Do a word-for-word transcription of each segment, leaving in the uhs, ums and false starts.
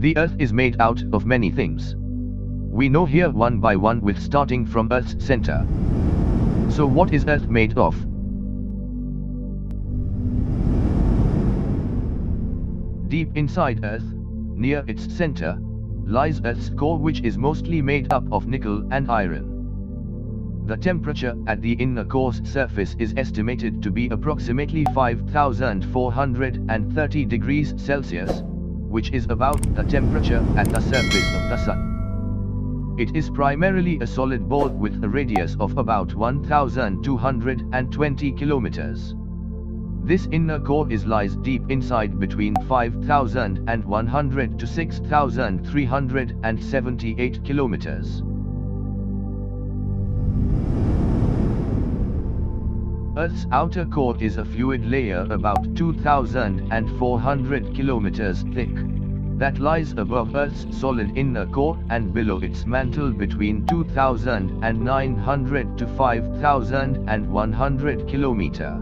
The earth is made out of many things. We know here one by one, with starting from earth's center. So what is earth made of? Deep inside earth, near its center, lies earth's core, which is mostly made up of nickel and iron. The temperature at the inner core's surface is estimated to be approximately five thousand four hundred thirty degrees Celsius, which is about the temperature at the surface of the Sun. It is primarily a solid ball with a radius of about one thousand two hundred twenty kilometers. This inner core is lies deep inside between five thousand one hundred to six thousand three hundred seventy-eight kilometers. Earth's outer core is a fluid layer about two thousand four hundred kilometers thick, that lies above Earth's solid inner core and below its mantle between two thousand nine hundred to five thousand one hundred kilometers.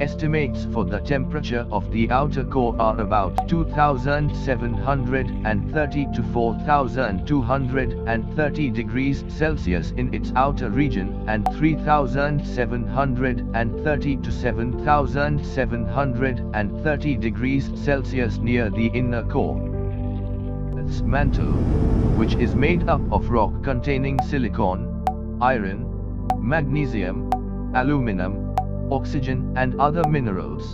Estimates for the temperature of the outer core are about two thousand seven hundred thirty to four thousand two hundred thirty degrees Celsius in its outer region and three thousand seven hundred thirty to seven thousand seven hundred thirty degrees Celsius near the inner core. Its mantle, which is made up of rock containing silicon, iron, magnesium, aluminum, oxygen and other minerals.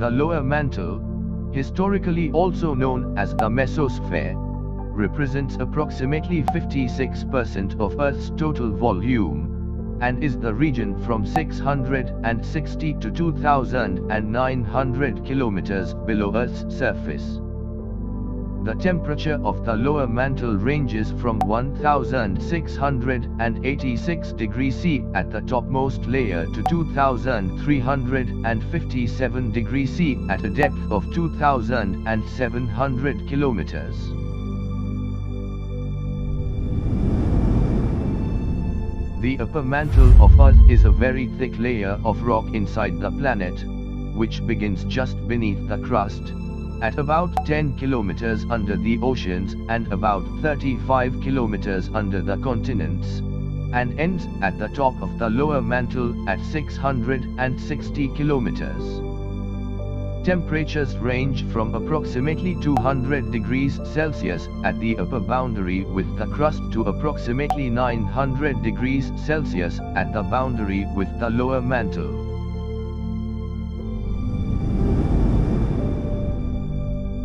The lower mantle, historically also known as the mesosphere, represents approximately fifty-six percent of Earth's total volume, and is the region from six hundred sixty to two thousand nine hundred kilometers below Earth's surface. The temperature of the lower mantle ranges from one thousand six hundred eighty-six degrees C at the topmost layer to two thousand three hundred fifty-seven degrees C at a depth of two thousand seven hundred kilometers. The upper mantle of Earth is a very thick layer of rock inside the planet, which begins just beneath the crust, at about ten kilometers under the oceans and about thirty-five kilometers under the continents, and ends at the top of the lower mantle at six hundred sixty kilometers. Temperatures range from approximately two hundred degrees Celsius at the upper boundary with the crust to approximately nine hundred degrees Celsius at the boundary with the lower mantle.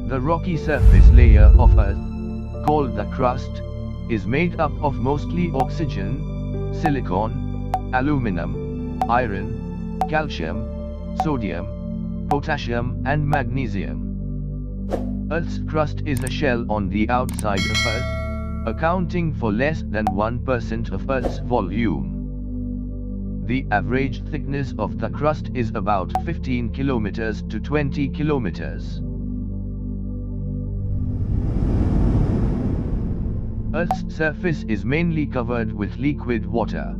The rocky surface layer of Earth, called the crust, is made up of mostly oxygen, silicon, aluminum, iron, calcium, sodium, potassium and magnesium. Earth's crust is a shell on the outside of Earth, accounting for less than one percent of Earth's volume. The average thickness of the crust is about fifteen kilometers to twenty kilometers. Earth's surface is mainly covered with liquid water.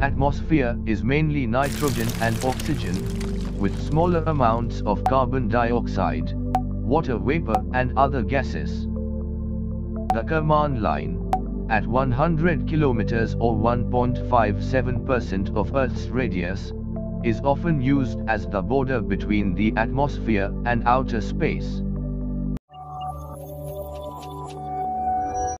Atmosphere is mainly nitrogen and oxygen, with smaller amounts of carbon dioxide, water vapor and other gases. The Karman line, at one hundred kilometers or one point five seven percent of Earth's radius, is often used as the border between the atmosphere and outer space.